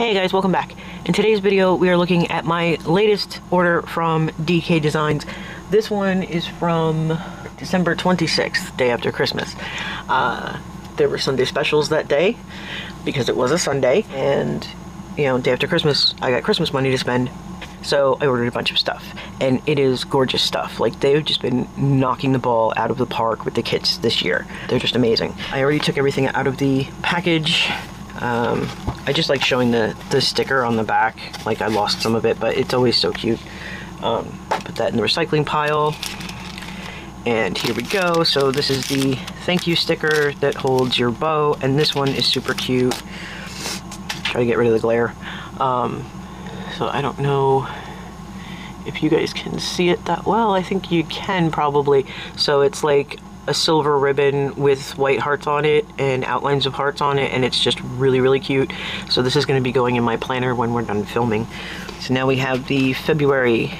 Hey guys, welcome back. In today's video, we are looking at my latest order from DEK Designs. This one is from December 26th, day after Christmas. There were Sunday specials that day because it was a Sunday, and you know, day after Christmas, I got Christmas money to spend. So I ordered a bunch of stuff, and it is gorgeous stuff. Like, they've just been knocking the ball out of the park with the kits this year. They're just amazing. I already took everything out of the package. I just like showing the sticker on the back. Like, I lost some of it, but it's always so cute. Put that in the recycling pile. And here we go. So this is the thank you sticker that holds your bow, and this one is super cute. Try to get rid of the glare. So I don't know if you guys can see it that well. I think you can probably. So it's like a silver ribbon with white hearts on it and outlines of hearts on it, and it's just really, really cute. So this is going to be going in my planner when we're done filming. So now we have the February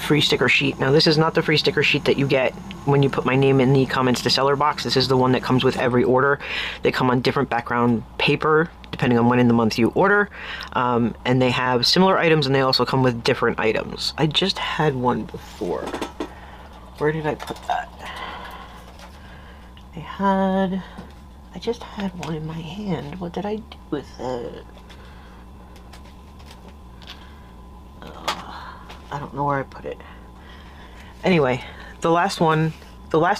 free sticker sheet. Now this is not the free sticker sheet that you get when you put my name in the comments to seller box. This is the one that comes with every order. They come on different background paper depending on when in the month you order, and they have similar items, and they also come with different items. I just had one before. Where did I put that? I just had one in my hand. What did I do with it? I don't know where I put it. Anyway, the last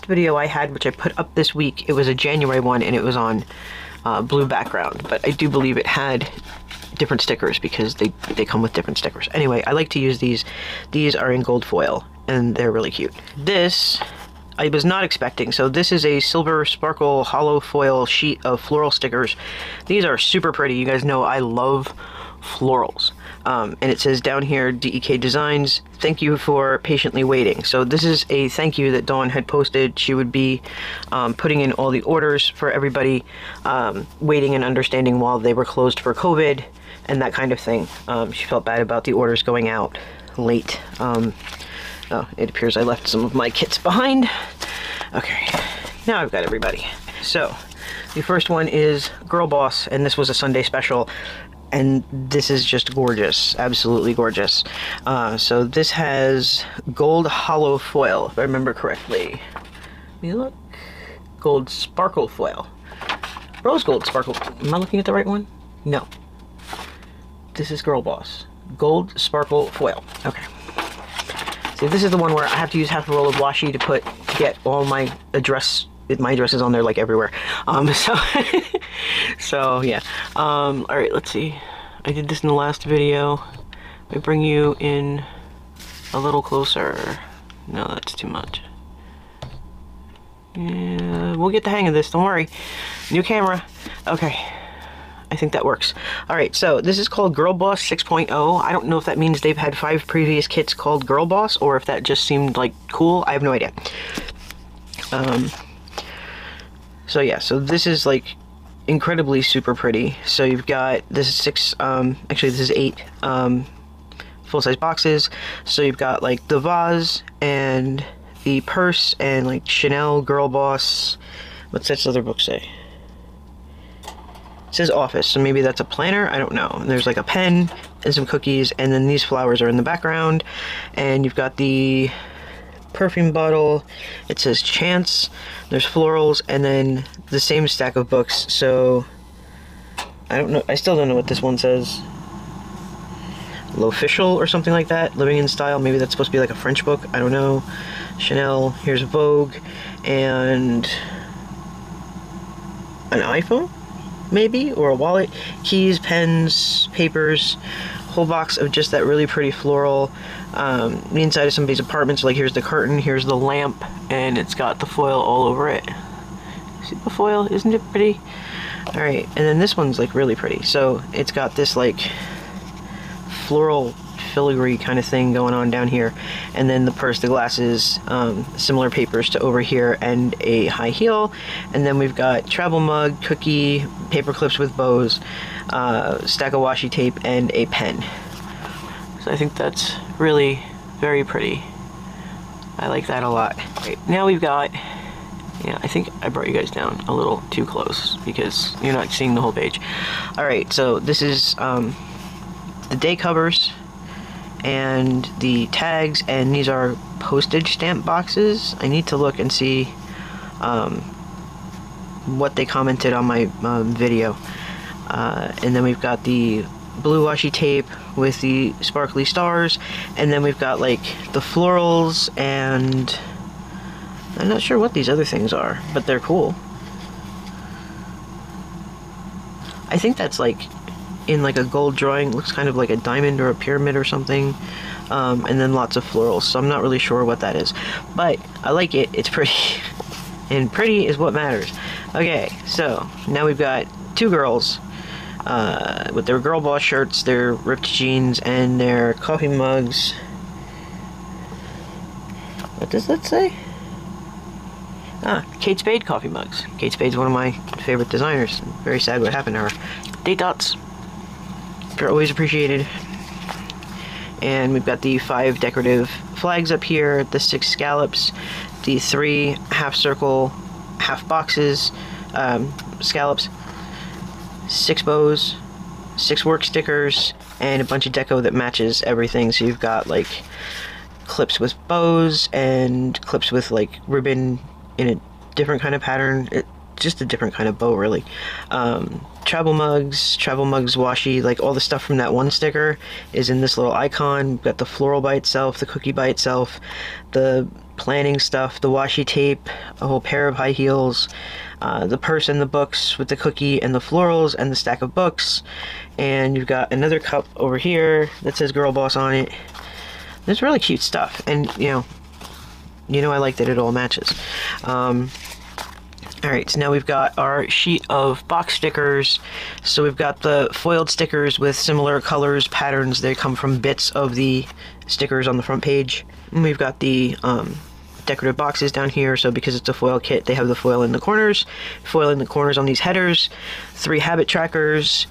video I had, which I put up this week, it was a January one, and it was on blue background, but I do believe it had different stickers because they come with different stickers. Anyway, I like to use these. These are in gold foil, and they're really cute. This I was not expecting. So this is a silver sparkle hollow foil sheet of floral stickers. These are super pretty. You guys know I love florals. And it says down here, DEK Designs, thank you for patiently waiting. So this is a thank you that Dawn had posted. She would be putting in all the orders for everybody, waiting and understanding while they were closed for COVID and that kind of thing. She felt bad about the orders going out late. Oh, it appears I left some of my kits behind. Okay, now I've got everybody. So the first one is Girl Boss, and this was a Sunday special. And this is just gorgeous, absolutely gorgeous. So this has gold hollow foil, if I remember correctly. Let me look. Gold sparkle foil. Rose gold sparkle. Am I looking at the right one? No. This is Girl Boss. Gold sparkle foil. Okay. So this is the one where I have to use half a roll of washi to get all my address. My address is on there like everywhere. So yeah. All right, let's see. I did this in the last video. I bring you in a little closer. No, that's too much. Yeah, we'll get the hang of this. Don't worry. New camera. Okay. I think that works. All right, so this is called Girl Boss 6.0. I don't know if that means they've had 5 previous kits called Girl Boss or if that just seemed like cool. I have no idea. So yeah, so this is like incredibly super pretty. So you've got, this is 6, actually this is 8 full-size boxes. So you've got like the vase and the purse and like Chanel, Girl Boss. What's that other book say? It says office, so maybe that's a planner, I don't know. And there's like a pen and some cookies, and then these flowers are in the background. And you've got the perfume bottle, it says Chance, there's florals, and then the same stack of books. So I don't know, I still don't know what this one says. L'Official or something like that, Living in Style, maybe that's supposed to be like a French book, I don't know. Chanel, here's Vogue, and an iPhone maybe, or a wallet, keys, pens, papers, whole box of just that really pretty floral. The inside of somebody's apartment, so like here's the curtain, here's the lamp, and it's got the foil all over it. See the foil? Isn't it pretty? Alright, and then this one's like really pretty. So it's got this like floral filigree kind of thing going on down here, and then the purse, the glasses, similar papers to over here, and a high heel. And then we've got travel mug, cookie, paper clips with bows, stack of washi tape, and a pen. So I think that's really very pretty. I like that a lot. Right, now we've got Yeah, I think I brought you guys down a little too close because you're not seeing the whole page. Alright, so this is the day covers and the tags, and these are postage stamp boxes. I need to look and see what they commented on my video. And then we've got the blue washi tape with the sparkly stars, and then we've got like the florals, and I'm not sure what these other things are, but they're cool. I think that's like in like a gold drawing, looks kind of like a diamond or a pyramid or something, and then lots of florals, so I'm not really sure what that is, but I like it, it's pretty. And pretty is what matters. Okay, so now we've got two girls with their girl boss shirts, their ripped jeans, and their coffee mugs. What does that say? Ah, Kate Spade coffee mugs. Kate Spade's one of my favorite designers. I'm very sad what happened to her. Date dots. They're always appreciated. And we've got the 5 decorative flags up here, the 6 scallops, the 3 half circle, half boxes, scallops, 6 bows, 6 work stickers, and a bunch of deco that matches everything. So you've got like clips with bows and clips with like ribbon in a different kind of pattern, just a different kind of bow really. Travel mugs washi, like all the stuff from that one sticker is in this little icon. We've got the floral by itself, the cookie by itself, the planning stuff, the washi tape, a whole pair of high heels, the purse and the books with the cookie and the florals and the stack of books, and you've got another cup over here that says Girl Boss on it. There's really cute stuff, and you know I like that it all matches. Alright, so now we've got our sheet of box stickers. So we've got the foiled stickers with similar colors, patterns. They come from bits of the stickers on the front page. And we've got the decorative boxes down here. So because it's a foil kit, they have the foil in the corners. Foil in the corners on these headers. 3 habit trackers,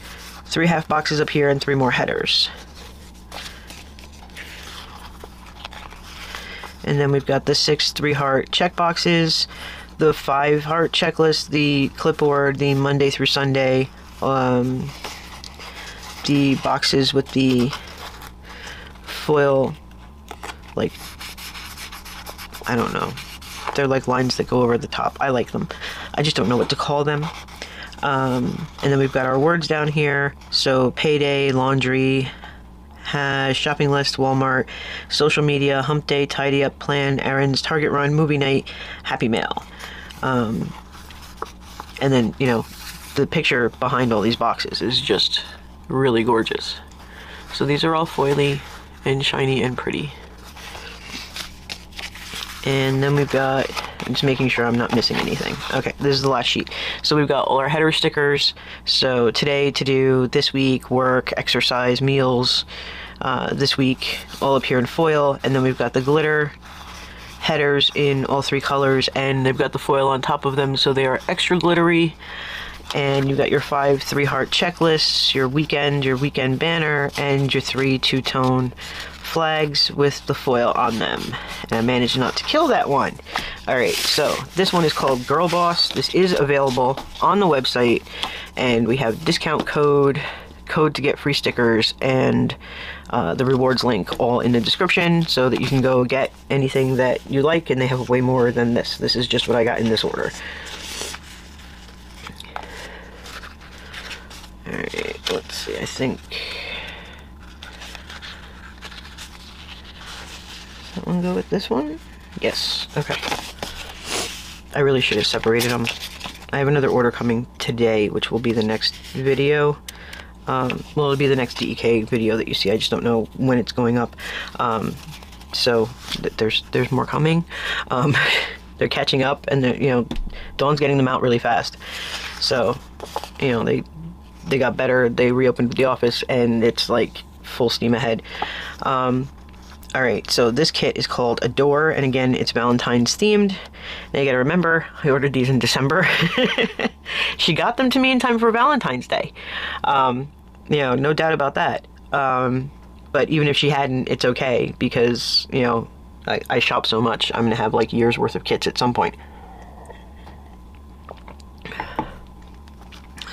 3 half boxes up here, and 3 more headers. And then we've got the 6 3 heart check boxes, the 5 heart checklist, the clipboard, the Monday through Sunday, the boxes with the foil, like, I don't know. They're like lines that go over the top. I like them. I just don't know what to call them. And then we've got our words down here. So payday, laundry, shopping list, Walmart, social media, hump day, tidy up, plan, errands, Target run, movie night, happy mail. And then, you know, the picture behind all these boxes is just really gorgeous. So these are all foily and shiny and pretty. And then we've got, I'm just making sure I'm not missing anything. Okay, this is the last sheet. So we've got all our header stickers. So today, to do, this week, work, exercise, meals, this week, all up here in foil. And then we've got the glitter headers in all 3 colors, and they've got the foil on top of them, so they are extra glittery. And you've got your 5 3 heart checklists, your weekend banner, and your 3 two-tone flags with the foil on them. And I managed not to kill that one. Alright, so this one is called Girl Boss. This is available on the website, and we have discount code to get free stickers, and the rewards link all in the description, so that you can go get anything that you like, and they have way more than this. This is just what I got in this order. Alright, let's see, I think... Does that one go with this one? Yes, okay. I really should have separated them. I have another order coming today, which will be the next video. Well, it'll be the next DEK video that you see. I just don't know when it's going up. So there's more coming. They're catching up, and you know, Dawn's getting them out really fast. So, you know, they got better, they reopened the office, and it's like full steam ahead. Alright, so this kit is called Adore, and again, it's Valentine's themed. Now you gotta remember, I ordered these in December. She got them to me in time for Valentine's Day. You know, no doubt about that. But even if she hadn't, it's okay, because, you know, I shop so much, I'm gonna have like years worth of kits at some point.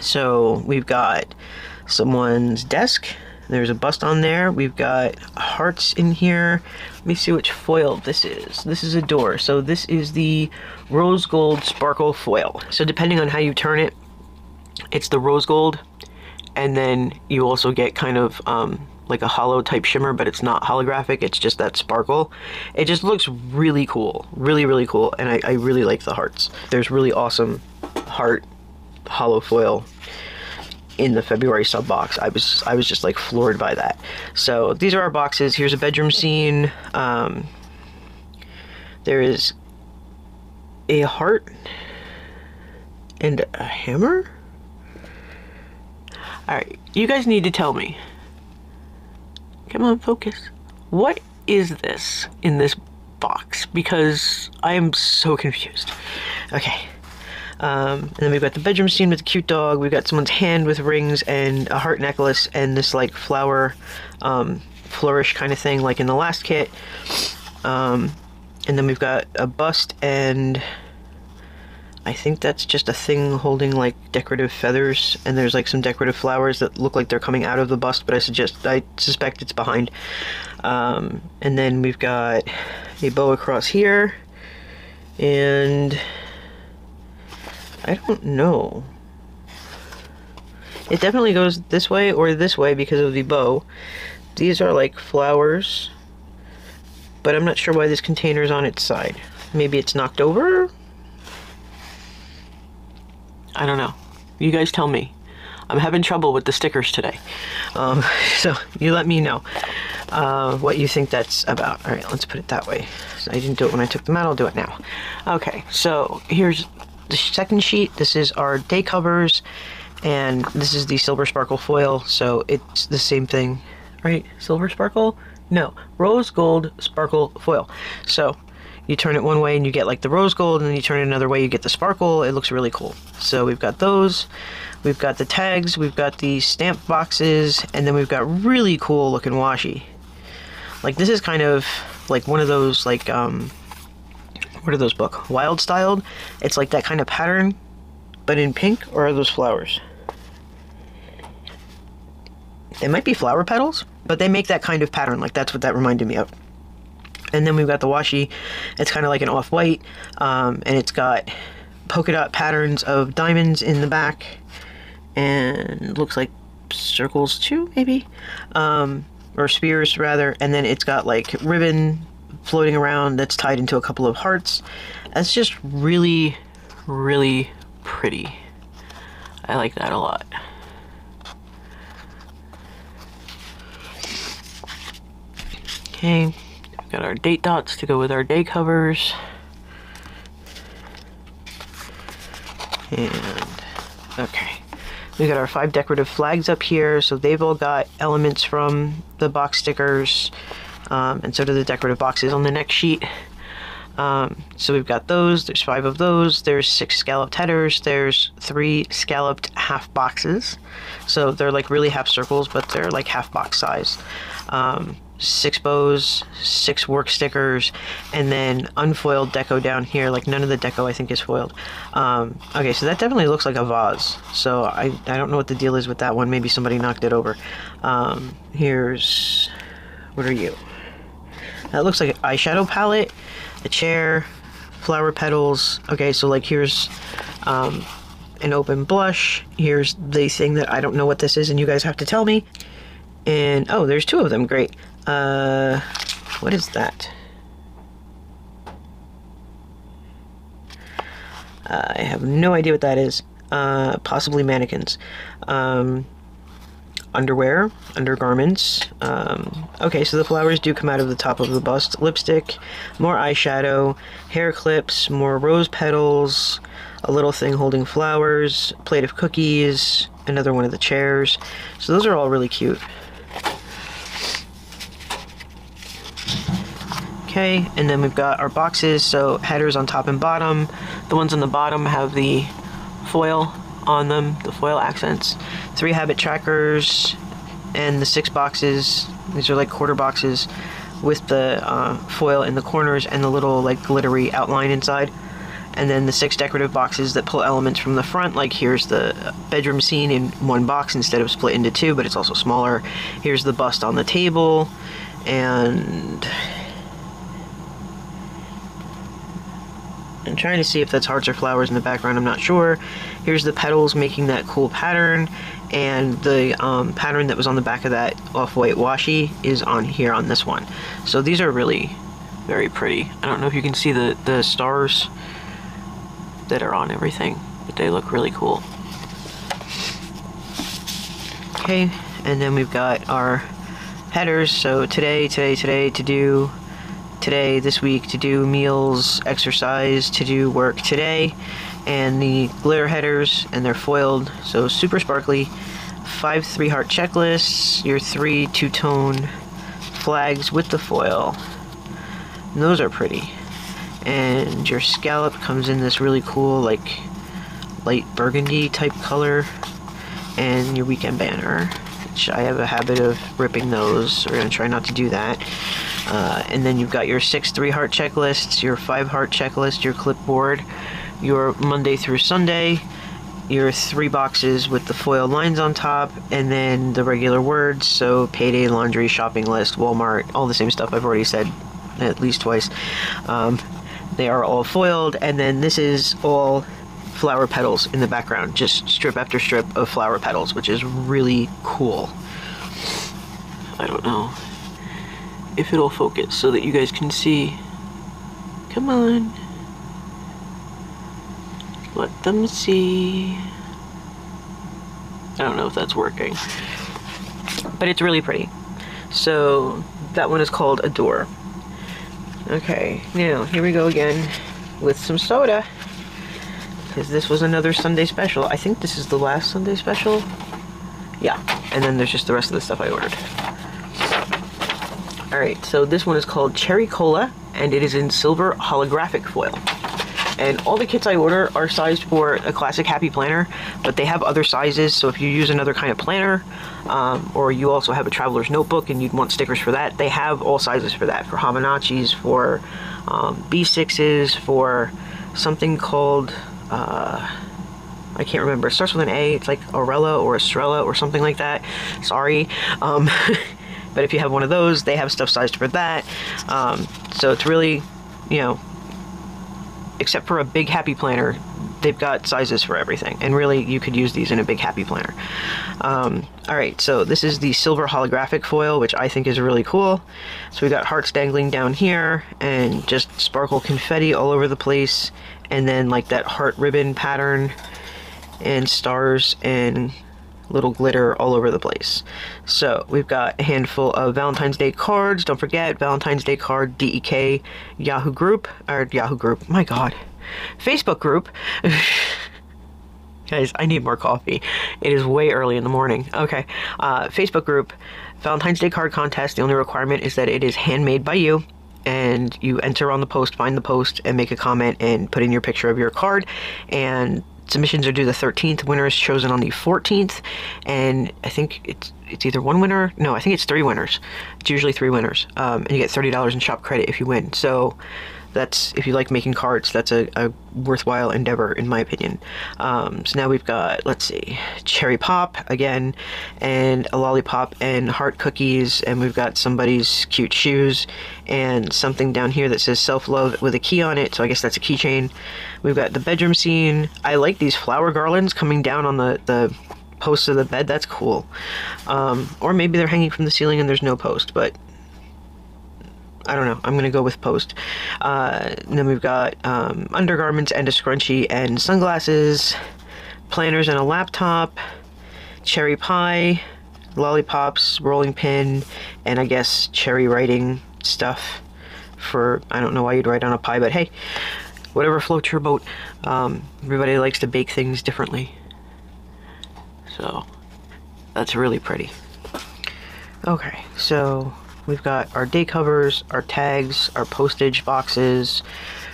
So we've got someone's desk. There's a bust on there. We've got hearts in here. Let me see which foil this is. This is a door. So this is the rose gold sparkle foil. So depending on how you turn it, it's the rose gold. And then you also get kind of like a hollow type shimmer, but it's not holographic. It's just that sparkle. It just looks really cool. Really, really cool. And I really like the hearts. There's really awesome heart hollow foil in the February sub box. I was just like floored by that. So these are our boxes. Here's a bedroom scene. There is a heart and a hammer. All right, you guys need to tell me. Come on, focus. What is this in this box? Because I am so confused. Okay. And then we've got the bedroom scene with the cute dog. We've got someone's hand with rings and a heart necklace and this like flower flourish kind of thing like in the last kit. And then we've got a bust, and I think that's just a thing holding like decorative feathers, and there's like some decorative flowers that look like they're coming out of the bust, but I suspect it's behind. And then we've got a bow across here, and I don't know. It definitely goes this way or this way because of the bow. These are like flowers, but I'm not sure why this container is on its side. Maybe it's knocked over? I don't know. You guys tell me. I'm having trouble with the stickers today. So you let me know what you think that's about. All right, let's put it that way. So I didn't do it when I took them out. I'll do it now. Okay, so here's the second sheet. This is our day covers, and this is the silver sparkle foil, so it's the same thing, right? Silver sparkle? No, rose gold sparkle foil. So you turn it one way and you get like the rose gold, and then you turn it another way, you get the sparkle. It looks really cool. So we've got those, we've got the tags, we've got the stamp boxes, and then we've got really cool looking washi. Like this is kind of like one of those like what are those book? Wild Styled? It's like that kind of pattern, but in pink. Or are those flowers? They might be flower petals, but they make that kind of pattern. Like that's what that reminded me of. And then we've got the washi. It's kind of like an off-white, and it's got polka dot patterns of diamonds in the back, and looks like circles too, maybe, or spheres rather. And then it's got like ribbon floating around that's tied into a couple of hearts. That's just really, really pretty. I like that a lot. Okay, we've got our date dots to go with our day covers. And okay, we got our 5 decorative flags up here, so they've all got elements from the box stickers. And so do the decorative boxes on the next sheet. So we've got those. There's 5 of those. There's 6 scalloped headers. There's 3 scalloped half boxes. So they're like really half circles, but they're like half box size. 6 bows, 6 work stickers, and then unfoiled deco down here. Like none of the deco I think is foiled. Okay, so that definitely looks like a vase. So I don't know what the deal is with that one. Maybe somebody knocked it over. Here's... what are you? That looks like an eyeshadow palette, a chair, flower petals. Okay, so like here's an open blush. Here's the thing that I don't know what this is, and you guys have to tell me. And oh, there's 2 of them. Great. What is that? I have no idea what that is. Possibly mannequins. Underwear, undergarments. Okay, so the flowers do come out of the top of the bust. Lipstick, more eyeshadow, hair clips, more rose petals, a little thing holding flowers, plate of cookies, another one of the chairs. So those are all really cute. Okay, and then we've got our boxes. So headers on top and bottom. The ones on the bottom have the foil on them, the foil accents. 3 habit trackers and the 6 boxes. These are like quarter boxes with the foil in the corners and the little like glittery outline inside. and then the 6 decorative boxes that pull elements from the front, like here's the bedroom scene in one box instead of split into 2, but it's also smaller. Here's the bust on the table, and I'm trying to see if that's hearts or flowers in the background, I'm not sure. Here's the petals making that cool pattern, and the pattern that was on the back of that off-white washi is on here on this one. So these are really very pretty. I don't know if you can see the stars that are on everything, but they look really cool. Okay, and then we've got our headers. So today, to do, today, this week, to do, meals, exercise, to do, work today, and the glitter headers, and they're foiled, so super sparkly. 5 3 heart checklists, your 3 two-tone flags with the foil, and those are pretty. And your scallop comes in this really cool, like, light burgundy type color, and your weekend banner, which I have a habit of ripping those, so we're going to try not to do that. And then you've got your 6 3 heart checklists, your 5 heart checklist, your clipboard, your Monday through Sunday, your 3 boxes with the foil lines on top, and then the regular words, so payday, laundry, shopping list, Walmart, all the same stuff I've already said at least twice. They are all foiled, and then this is all flower petals in the background, just strip after strip of flower petals, which is really cool. I don't know if it'll focus so that you guys can see. Come on. Let them see. I don't know if that's working, but it's really pretty. So that one is called Adore. Okay, now here we go again with some soda, because this was another Sunday special. I think this is the last Sunday special. Yeah, and then there's just the rest of the stuff I ordered. Alright, so this one is called Cherry Cola, and it is in silver holographic foil. And all the kits I order are sized for a classic Happy Planner, but they have other sizes, so if you use another kind of planner, or you also have a traveler's notebook and you'd want stickers for that, they have all sizes for that, for Hobonichis, for B6s, for something called, I can't remember, it starts with an A, it's like Aurella or Estrella or something like that, sorry. But if you have one of those, they have stuff sized for that. So it's really, you know, except for a big Happy Planner, they've got sizes for everything. And really, you could use these in a big Happy Planner. Alright, so this is the silver holographic foil, which I think is really cool. So we've got hearts dangling down here, and just sparkle confetti all over the place. And then like that heart ribbon pattern, and stars, and little glitter all over the place. So we've got a handful of Valentine's Day cards. Don't forget, Valentine's Day card DEK Yahoo group, or Yahoo group, my god, Facebook group. Guys, I need more coffee. It is way early in the morning. Okay, Facebook group, Valentine's Day card contest. The only requirement is that it is handmade by you, and you enter on the post, find the post, and make a comment, and put in your picture of your card. And submissions are due the 13th, winner is chosen on the 14th, and I think it's either one winner, no, I think it's 3 winners. It's usually 3 winners, and you get $30 in shop credit if you win. So that's, if you like making cards, that's a worthwhile endeavor, in my opinion. So now we've got, let's see, cherry pop again, and a lollipop, and heart cookies, and we've got somebody's cute shoes, and something down here that says self-love with a key on it, so I guess that's a keychain. We've got the bedroom scene. I like these flower garlands coming down on the posts of the bed, that's cool. Or maybe they're hanging from the ceiling and there's no post, but I don't know. I'm going to go with post. And then we've got undergarments and a scrunchie and sunglasses, planners and a laptop, cherry pie, lollipops, rolling pin, and I guess cherry writing stuff for, I don't know why you'd write on a pie, but hey, whatever floats your boat. Everybody likes to bake things differently. So that's really pretty. Okay, so we've got our day covers, our tags, our postage boxes,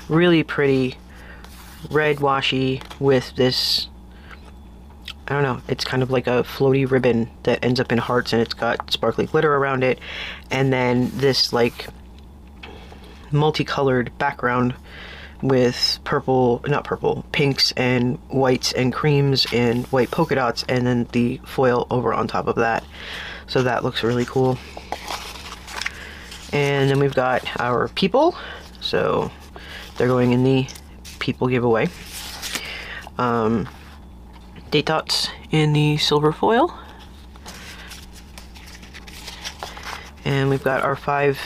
really pretty red washi with this, I don't know, it's kind of like a floaty ribbon that ends up in hearts, and it's got sparkly glitter around it, and then this like multicolored background with pinks and whites and creams and white polka dots, and then the foil over on top of that. So that looks really cool. And then we've got our people. So they're going in the people giveaway. Date dots in the silver foil. And we've got our 5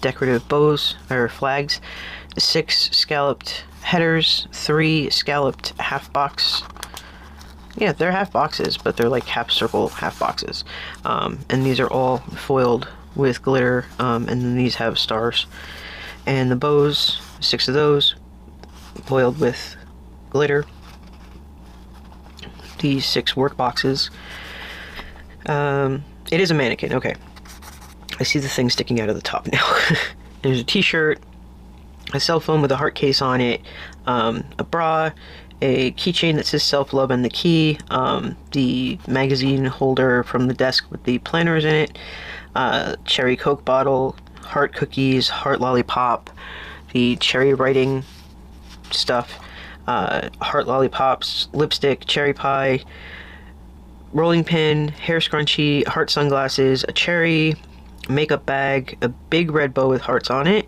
decorative bows, or flags, 6 scalloped headers, 3 scalloped half box. Yeah, they're half boxes, but they're like half circle half boxes. And these are all foiled with glitter, and then these have stars. And the bows, 6 of those, foiled with glitter. These 6 work boxes. It is a mannequin, okay. I see the thing sticking out of the top now. There's a t-shirt, a cell phone with a heart case on it, a bra, a keychain that says self-love and the key, the magazine holder from the desk with the planners in it, cherry Coke bottle, heart cookies, heart lollipop, the cherry writing stuff, heart lollipops, lipstick, cherry pie, rolling pin, hair scrunchie, heart sunglasses, a cherry, makeup bag, a big red bow with hearts on it,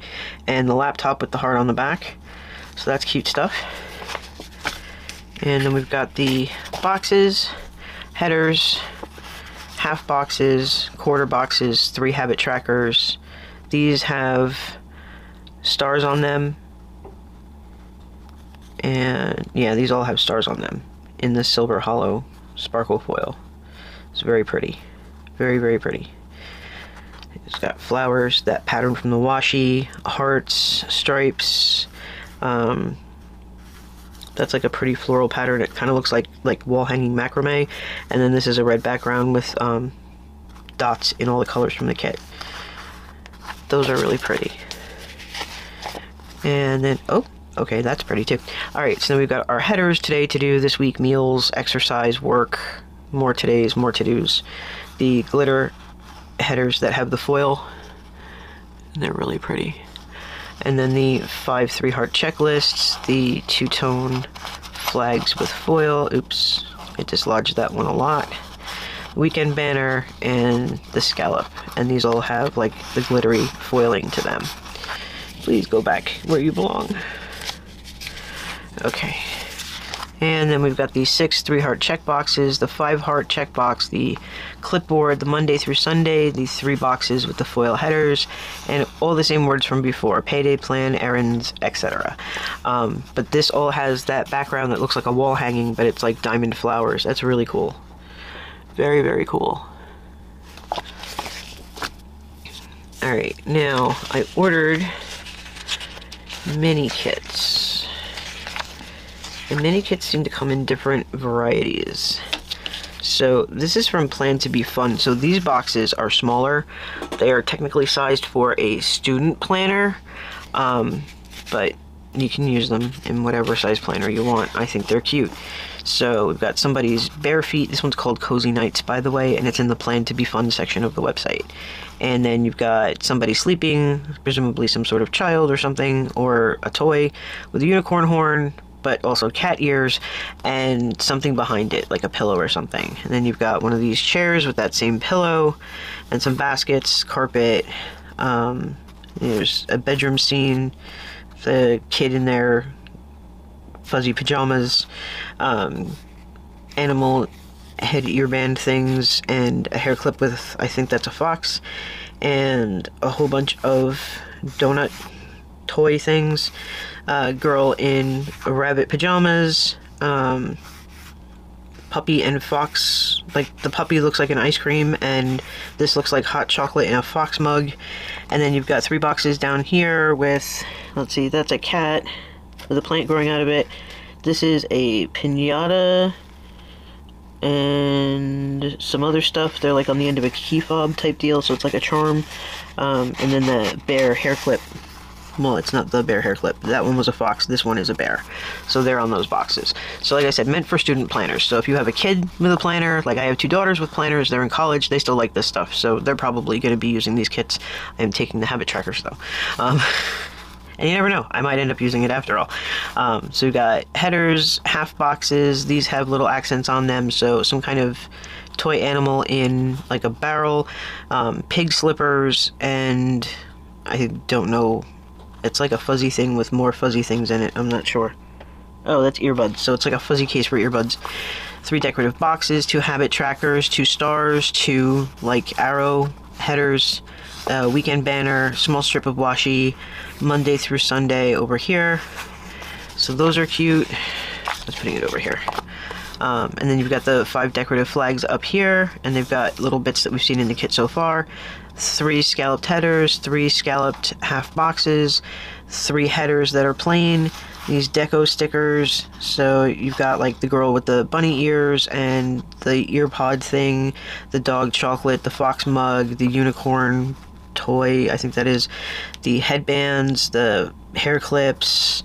and the laptop with the heart on the back. So that's cute stuff. And then we've got the boxes, headers, half boxes, quarter boxes, 3 habit trackers. These have stars on them. And yeah, these all have stars on them in the silver hollow sparkle foil. It's very pretty. Very, very pretty. It's got flowers, that pattern from the washi, hearts, stripes. That's like a pretty floral pattern. It kind of looks like wall hanging macrame. And then this is a red background with dots in all the colors from the kit. Those are really pretty. And then, oh, okay, that's pretty too. All right, so then we've got our headers today to do, this week, meals, exercise, work, more todays, more to-dos. The glitter headers that have the foil, and they're really pretty. And then the 5 3 heart checklists, the 2-tone flags with foil. Oops, I dislodged that one a lot. Weekend banner and the scallop, and these all have like the glittery foiling to them. Please go back where you belong. Okay, and then we've got the 6 3 heart checkboxes, the 5 heart checkbox, the clipboard, the Monday through Sunday, the 3 boxes with the foil headers, and all the same words from before, payday plan, errands, etc. But this all has that background that looks like a wall hanging, but it's like diamond flowers. That's really cool. Very, very cool. All right, now I ordered mini kits. The mini kits seem to come in different varieties. So this is from Plan to Be Fun. So these boxes are smaller. They are technically sized for a student planner, but you can use them in whatever size planner you want. I think they're cute. So we've got somebody's bare feet. This one's called Cozy Nights, by the way, and it's in the Plan to Be Fun section of the website. And then you've got somebody sleeping, presumably some sort of child or something, or a toy with a unicorn horn, but also cat ears and something behind it, like a pillow or something. And then you've got one of these chairs with that same pillow and some baskets, carpet. There's a bedroom scene, the kid in their fuzzy pajamas, animal head earband things, and a hair clip with, I think that's a fox, and a whole bunch of donut toy things, a girl in rabbit pajamas, puppy and fox, like the puppy looks like an ice cream and this looks like hot chocolate in a fox mug. And then you've got 3 boxes down here with, let's see, that's a cat with a plant growing out of it. This is a piñata and some other stuff. They're like on the end of a key fob type deal, so it's like a charm. And then the bear hair clip. Well, it's not the bear hair clip. That one was a fox. This one is a bear. So they're on those boxes. So like I said, meant for student planners. So if you have a kid with a planner, like I have 2 daughters with planners, they're in college, they still like this stuff. So they're probably going to be using these kits. I am taking the habit trackers though. and you never know, I might end up using it after all. So we've got headers, half boxes. These have little accents on them, so some kind of toy animal in like a barrel, pig slippers, and I don't know, it's like a fuzzy thing with more fuzzy things in it, I'm not sure. Oh, that's earbuds, so it's like a fuzzy case for earbuds. 3 decorative boxes, 2 habit trackers, 2 stars, 2 like arrow headers, a weekend banner, small strip of washi, Monday through Sunday over here. So those are cute. I was putting it over here. And then you've got the 5 decorative flags up here, and they've got little bits that we've seen in the kit so far. 3 scalloped headers, 3 scalloped half boxes, 3 headers that are plain, these deco stickers, so you've got like the girl with the bunny ears and the ear pod thing, the dog chocolate, the fox mug, the unicorn toy, I think that is, the headbands, the hair clips,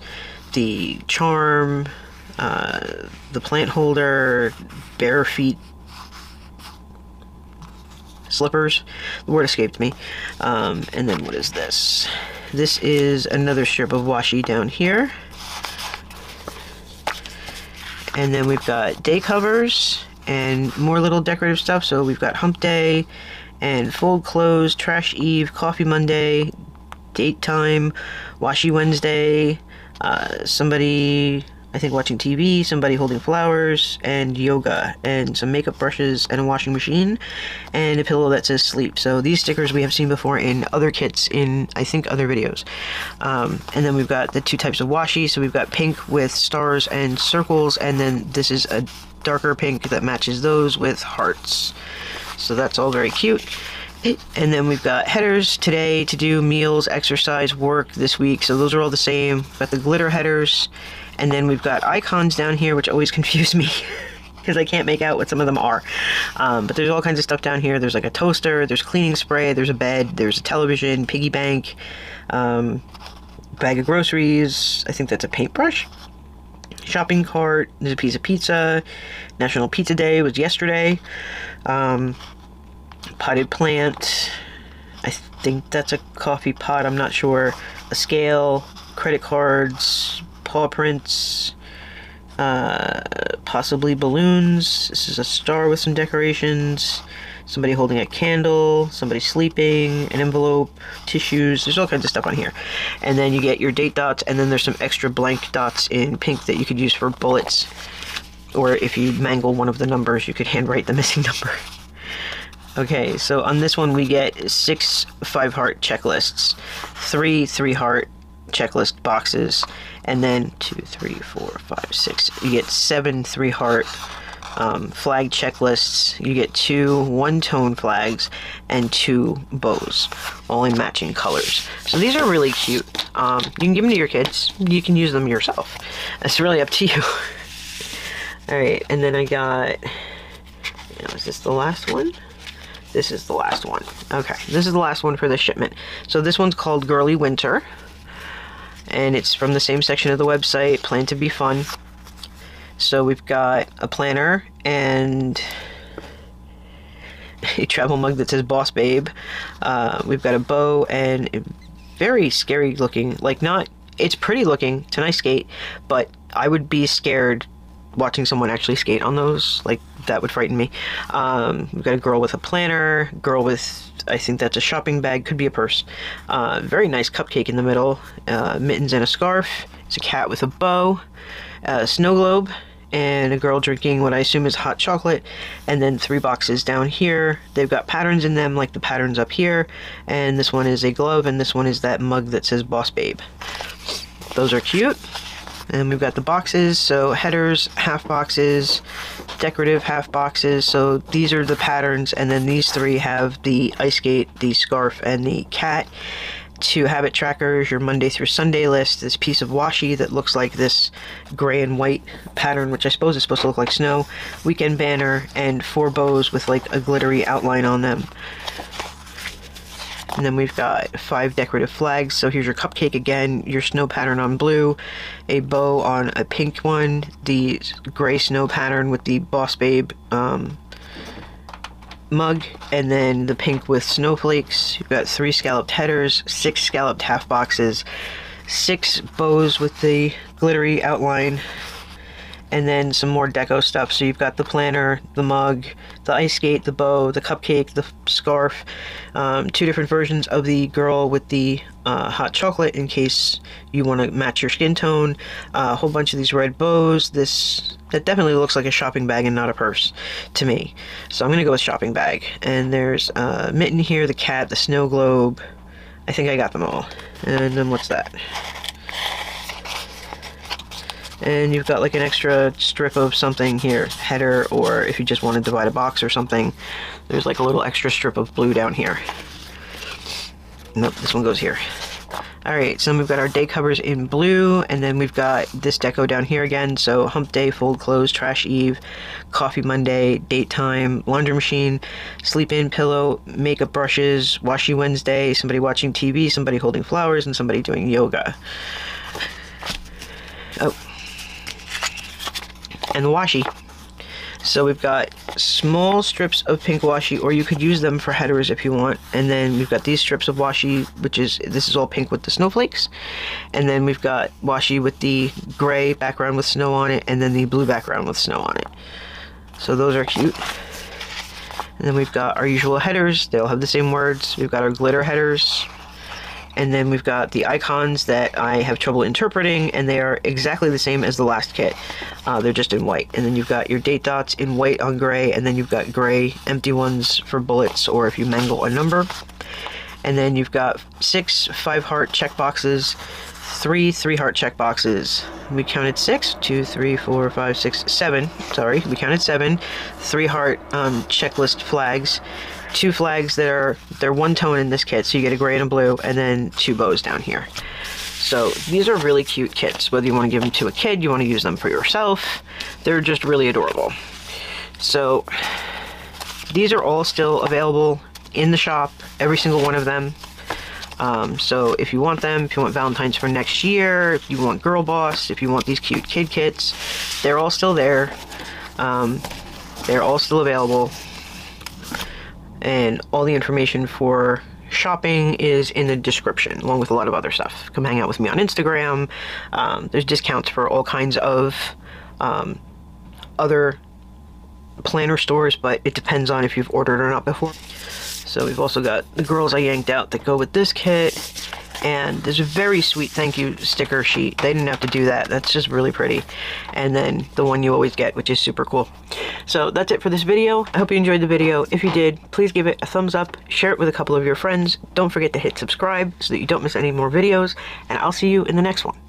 the charm, the plant holder, bare feet slippers, the word escaped me, and then what is this? This is another strip of washi down here, and then we've got day covers and more little decorative stuff, so we've got hump day and fold clothes, trash eve, coffee Monday, date time, washi Wednesday, somebody I think watching TV, somebody holding flowers, and yoga, and some makeup brushes, and a washing machine, and a pillow that says sleep. So these stickers we have seen before in other kits in, I think, other videos. And then we've got the 2 types of washi, so we've got pink with stars and circles, and then this is a darker pink that matches those with hearts. So that's all very cute. And then we've got headers today to do, meals, exercise, work this week, so those are all the same. We've got the glitter headers, and then we've got icons down here, which always confuse me because I can't make out what some of them are. But there's all kinds of stuff down here. There's like a toaster, there's cleaning spray, there's a bed, there's a television, piggy bank, bag of groceries, I think that's a paintbrush, shopping cart, there's a piece of pizza, National Pizza Day was yesterday, potted plant, I think that's a coffee pot, I'm not sure, a scale, credit cards, paw prints, possibly balloons, this is a star with some decorations, somebody holding a candle, somebody sleeping, an envelope, tissues, there's all kinds of stuff on here. And then you get your date dots, and then there's some extra blank dots in pink that you could use for bullets, or if you mangle one of the numbers, you could handwrite the missing number. Okay, so on this one we get 6 5-heart checklists, 3 3-heart checklist boxes, and then 2 3 4 5 6. You get 7 3-heart flag checklists. You get 2 one-tone flags and 2 bows, all in matching colors. So these are really cute. You can give them to your kids. You can use them yourself. It's really up to you. All right, and then I got. Is this the last one? This is the last one. Okay, this is the last one for this shipment. So this one's called Girly Winter, and it's from the same section of the website, Plan to Be Fun. So we've got a planner and a travel mug that says Boss Babe. We've got a bow and a very scary looking, like not, it's pretty looking, it's a nice skate, but I would be scared watching someone actually skate on those, like that would frighten me. We've got a girl with a planner, girl with, I think that's a shopping bag, could be a purse, very nice cupcake in the middle, mittens and a scarf, it's a cat with a bow, a snow globe, and a girl drinking what I assume is hot chocolate, and then 3 boxes down here. They've got patterns in them, like the patterns up here, and this one is a glove, and this one is that mug that says Boss Babe. Those are cute. And we've got the boxes, so headers, half boxes, decorative half boxes, so these are the patterns, and then these 3 have the ice skate, the scarf, and the cat. 2 habit trackers, your Monday through Sunday list, this piece of washi that looks like this gray and white pattern, which I suppose is supposed to look like snow, weekend banner, and 4 bows with like a glittery outline on them. And then we've got 5 decorative flags, so here's your cupcake again, your snow pattern on blue, a bow on a pink one, the gray snow pattern with the Boss Babe mug, and then the pink with snowflakes. You've got 3 scalloped headers, 6 scalloped half boxes, 6 bows with the glittery outline, and then some more deco stuff. So you've got the planner, the mug, the ice skate, the bow, the cupcake, the scarf, 2 different versions of the girl with the hot chocolate in case you want to match your skin tone, a whole bunch of these red bows. That definitely looks like a shopping bag and not a purse to me. So I'm going to go with shopping bag. And there's a mitten here, the cat, the snow globe. I think I got them all. And then what's that? And you've got like an extra strip of something here, header, or if you just want to divide a box or something, there's like a little extra strip of blue down here. Nope, this one goes here. Alright, so we've got our day covers in blue, and then we've got this deco down here again. So hump day, fold clothes, trash eve, coffee Monday, date time, laundry machine, sleep in, pillow, makeup brushes, washi Wednesday, somebody watching TV, somebody holding flowers, and somebody doing yoga. Oh. And the washi. So we've got small strips of pink washi, or you could use them for headers if you want. And then we've got these strips of washi, which is, this is all pink with the snowflakes. And then we've got washi with the gray background with snow on it, and then the blue background with snow on it. So those are cute. And then we've got our usual headers. They'll have the same words. We've got our glitter headers. And then we've got the icons that I have trouble interpreting, and they are exactly the same as the last kit. They're just in white. And then you've got your date dots in white on gray, and then you've got gray empty ones for bullets or if you mangle a number. And then you've got 6 5-heart checkboxes, 3 3-heart checkboxes. We counted 6, 2, 3, 4, 5, 6, 7. Sorry, we counted 7 3-heart checklist flags. 2 flags that are, they're one tone in this kit, so you get a gray and a blue, and then 2 bows down here. So these are really cute kits, whether you want to give them to a kid, you want to use them for yourself, they're just really adorable. So these are all still available in the shop, every single one of them. So if you want them, if you want Valentine's for next year, if you want Girl Boss, if you want these cute kid kits, they're all still there. They're all still available. And all the information for shopping is in the description, along with a lot of other stuff. Come hang out with me on Instagram. There's discounts for all kinds of other planner stores, but it depends on if you've ordered or not before. So we've also got the girls I yanked out that go with this kit. And there's a very sweet thank you sticker sheet. They didn't have to do that. That's just really pretty. And then the one you always get, which is super cool. So that's it for this video. I hope you enjoyed the video. If you did, please give it a thumbs up. Share it with a couple of your friends. Don't forget to hit subscribe so that you don't miss any more videos. And I'll see you in the next one.